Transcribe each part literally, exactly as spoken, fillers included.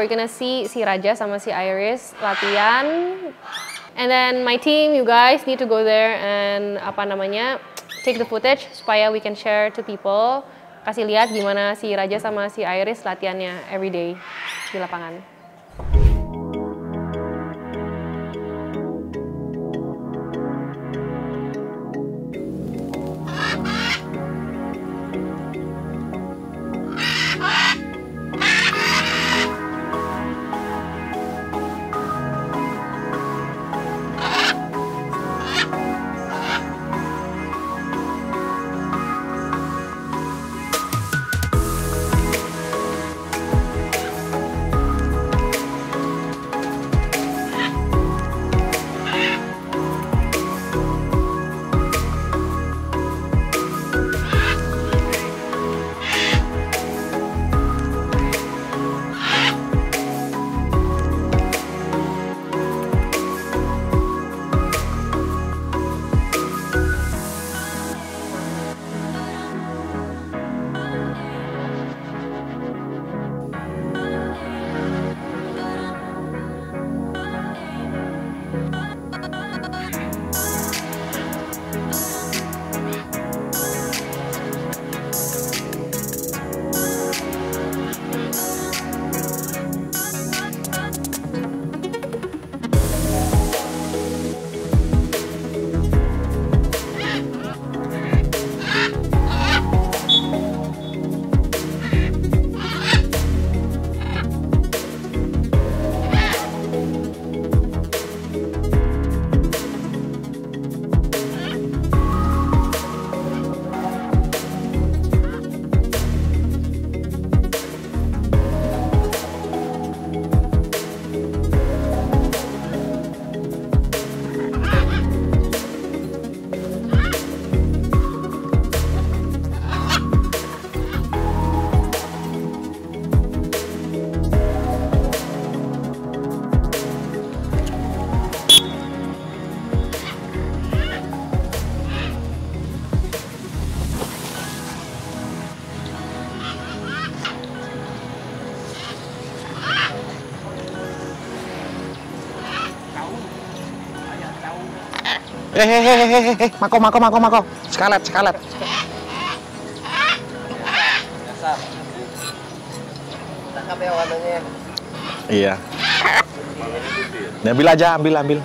we're gonna see si Rajah sama si Iris latihan. And then my team, you guys need to go there and apa namanya, take the footage supaya we can share to people. Kasih lihat gimana si Rajah sama si Iris latihannya every day di lapangan. Hehehehe, mako mako mako mako, sekalat sekalat. Tangkap ya warnanya. Iya. Ambil aja, ambil ambil.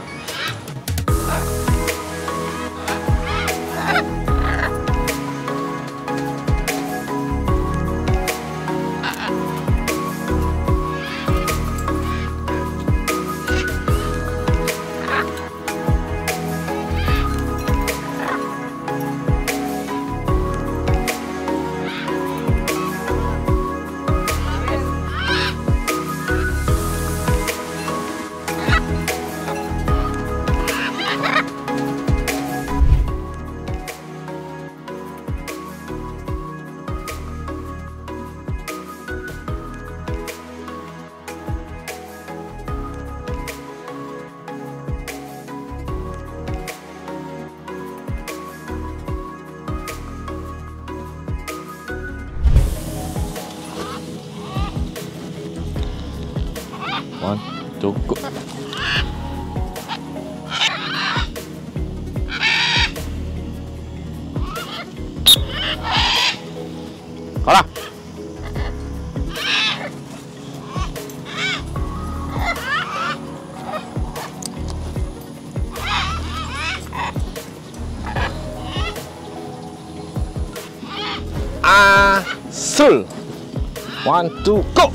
One, two, go. Hola. Azul. One, two, go.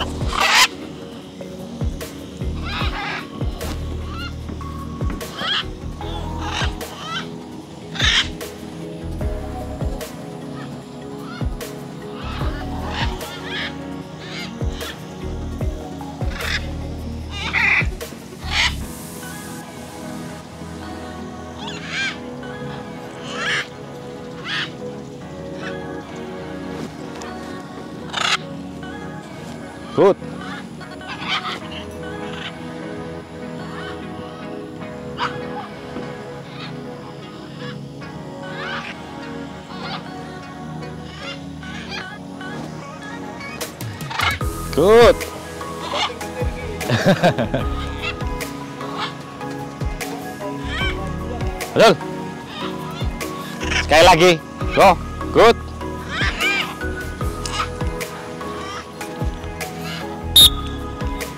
Good. Good. Azul, sekali lagi, go, good.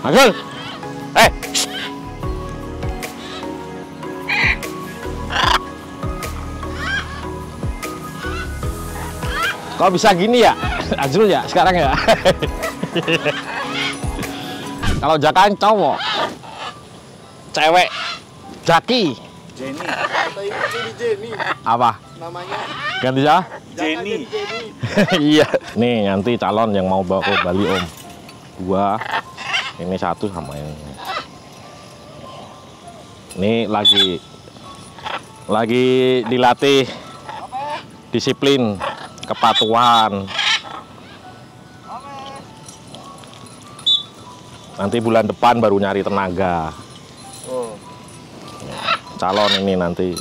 Azul, eh. Kok bisa gini ya, Azul ya sekarang ya. Kalau jakan cowok, cewek, jaki. Jenny. Apa? Namanya? Ganti ya? Jenny. Iya. Nih nanti calon yang mau bawa ke Bali om. Dua, ini satu sama ini. Ini lagi, lagi dilatih disiplin, kepatuhan. Nanti bulan depan baru nyari tenaga. Oh. Calon ini nanti.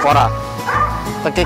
Kora, tekik.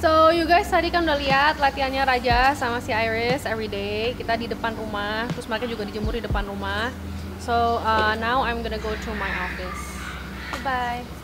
So you guys tadi kan udah lihat latihannya Rajah sama si Iris everyday. Kita di depan rumah, terus mereka juga dijemur di depan rumah. So uh, now I'm gonna go to my office. Bye.